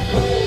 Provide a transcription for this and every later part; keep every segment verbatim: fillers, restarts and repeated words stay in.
Thank you.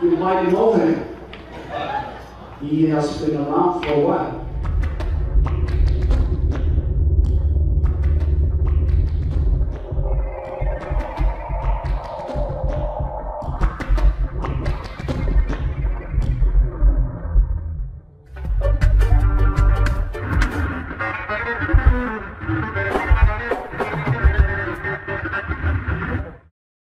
You might know him. He has been around for a while.